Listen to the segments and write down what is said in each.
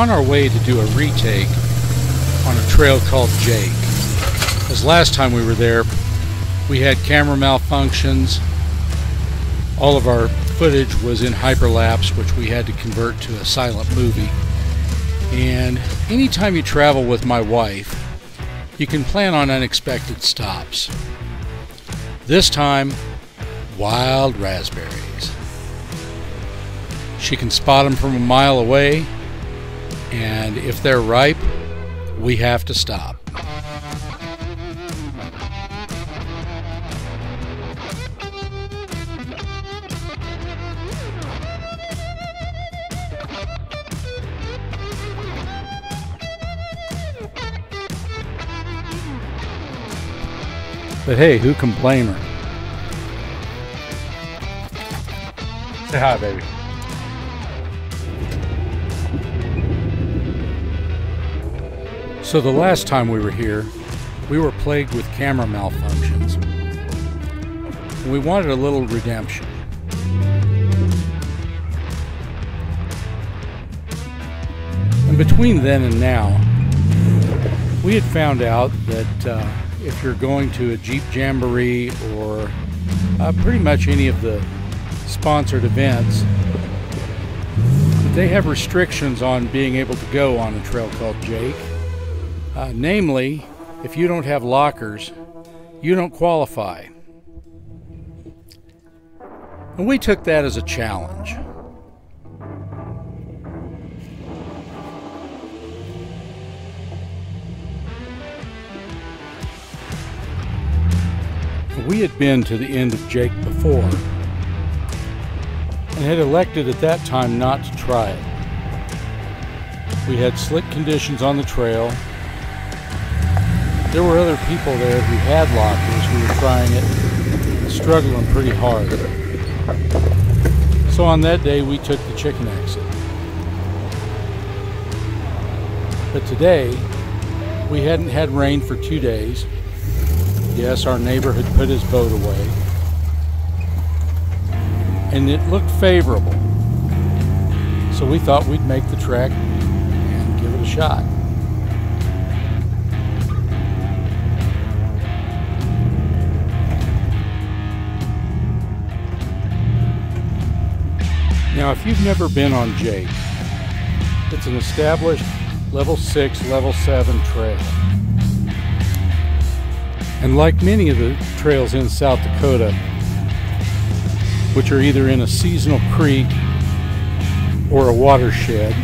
on our way to do a retake on a trail called Jake. Because last time we were there, we had camera malfunctions. All of our footage was in hyperlapse, which we had to convert to a silent movie. And anytime you travel with my wife, you can plan on unexpected stops. This time, wild raspberries. She can spot them from a mile away, and if they're ripe, we have to stop. But hey, who can blame her? Say hi, baby. So the last time we were here, we were plagued with camera malfunctions. We wanted a little redemption. And between then and now, we had found out that if you're going to a Jeep Jamboree or pretty much any of the sponsored events, they have restrictions on being able to go on a trail called Jake. Namely, if you don't have lockers, you don't qualify. And we took that as a challenge. We had been to the end of Jake before and had elected at that time not to try it. We had slick conditions on the trail. There were other people there who had lockers who were trying it and struggling pretty hard. So on that day we took the chicken exit. But today we hadn't had rain for 2 days. Yes, our neighbor had put his boat away, and it looked favorable, so we thought we'd make the trek and give it a shot. Now, if you've never been on Jake, it's an established level 6, level 7 trail. And like many of the trails in South Dakota, which are either in a seasonal creek or a watershed,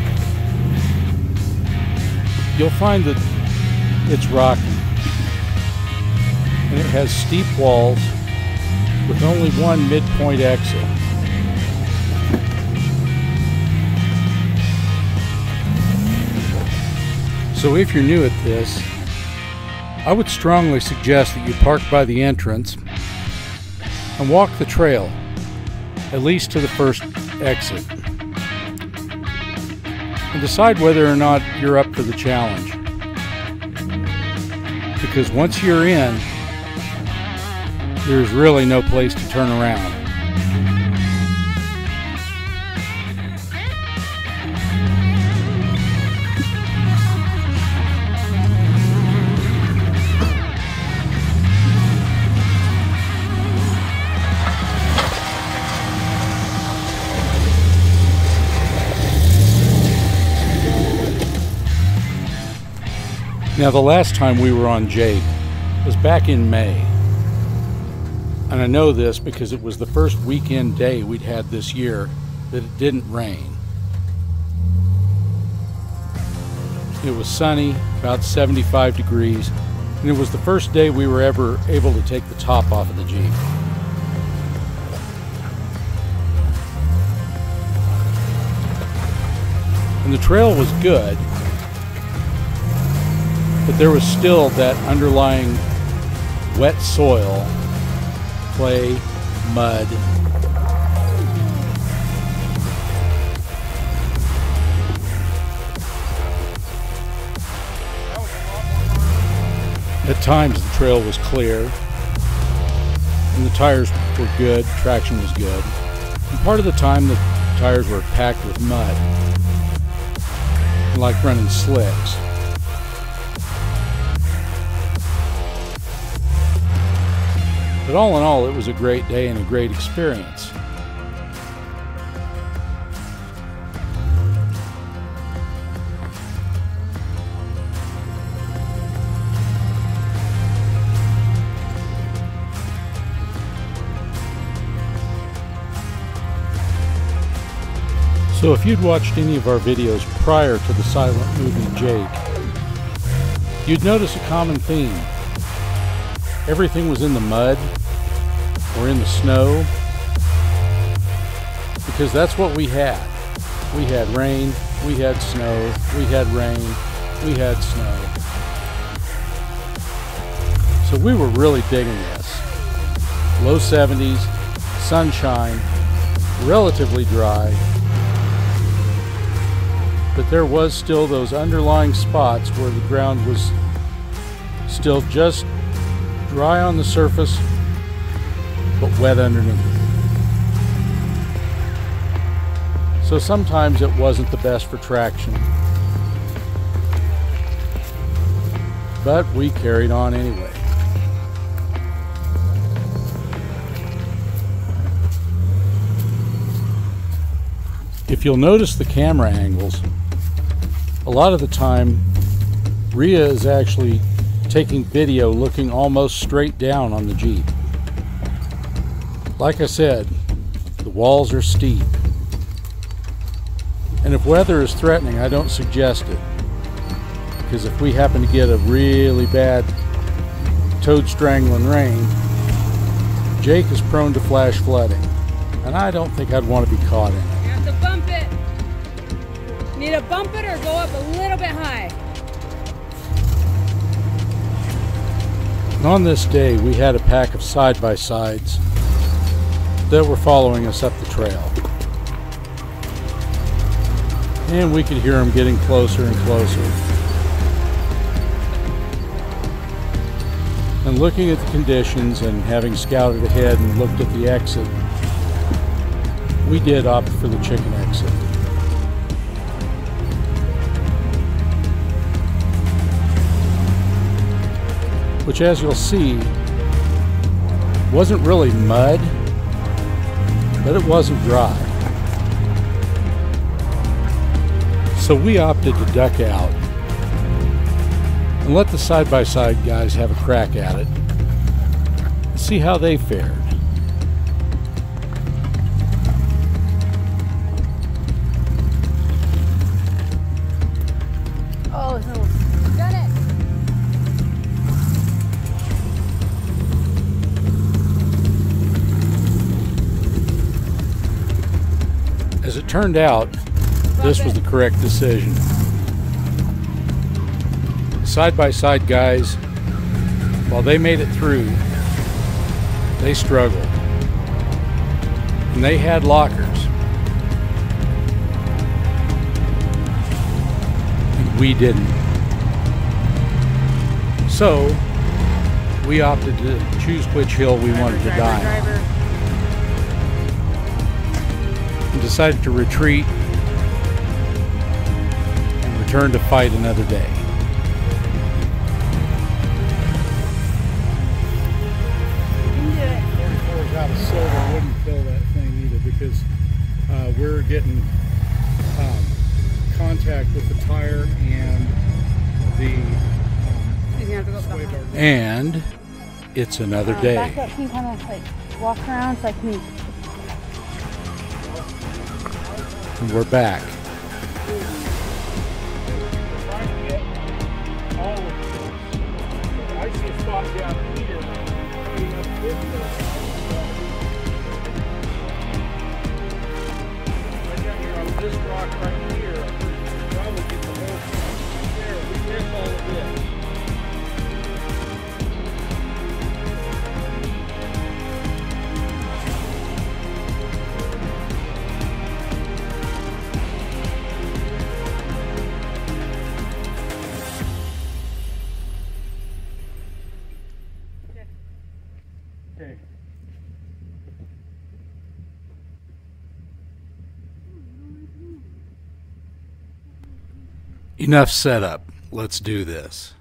you'll find that it's rocky. And it has steep walls with only one midpoint exit. So if you're new at this, I would strongly suggest that you park by the entrance and walk the trail, at least to the first exit, and decide whether or not you're up for the challenge. Because once you're in, there's really no place to turn around. Now, the last time we were on Jake was back in May, and I know this because it was the first weekend day we'd had this year that it didn't rain. It was sunny, about 75 degrees, and it was the first day we were ever able to take the top off of the Jeep. And the trail was good, but there was still that underlying wet soil, clay, mud. At times the trail was clear, and the tires were good, traction was good, and part of the time the tires were packed with mud. like running slicks. But all in all, it was a great day and a great experience. So if you'd watched any of our videos prior to the silent movie Jake, you'd notice a common theme. Everything was in the mud or in the snow because that's what we had. We had rain, we had snow, we had rain, we had snow. So we were really digging this. Low 70s, sunshine, relatively dry. But there was still those underlying spots where the ground was still just dry on the surface, but wet underneath. So sometimes it wasn't the best for traction. But we carried on anyway. If you'll notice the camera angles, a lot of the time, Rhea is actually taking video looking almost straight down on the Jeep. Like I said, the walls are steep. And if weather is threatening, I don't suggest it. Because if we happen to get a really bad toad strangling rain, Jake is prone to flash flooding. And I don't think I'd want to be caught in it. You have to bump it. Need to bump it or go up a little bit high. And on this day, we had a pack of side-by-sides that were following us up the trail. And we could hear them getting closer and closer. And looking at the conditions and having scouted ahead and looked at the exit, we did opt for the chicken exit. Which, as you'll see, wasn't really mud, but it wasn't dry. So we opted to duck out and let the side-by-side guys have a crack at it and see how they fared. As it turned out, this was the correct decision. Side-by-side guys, while they made it through, they struggled. And they had lockers. And we didn't. So, we opted to choose which hill we wanted to die on. Decided to retreat and return to fight another day. Out of silver wouldn't fill that thing either because we're getting contact with the tire and the and it's another day. Back up, can you kind of like walk around so I can. And we're back. Enough setup. Let's do this.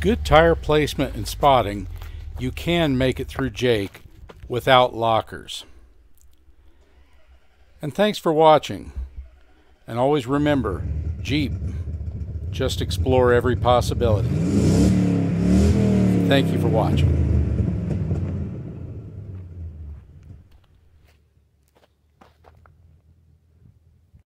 Good tire placement and spotting, you can make it through Jake without lockers. And thanks for watching. And always remember, Jeep, just explore every possibility. Thank you for watching.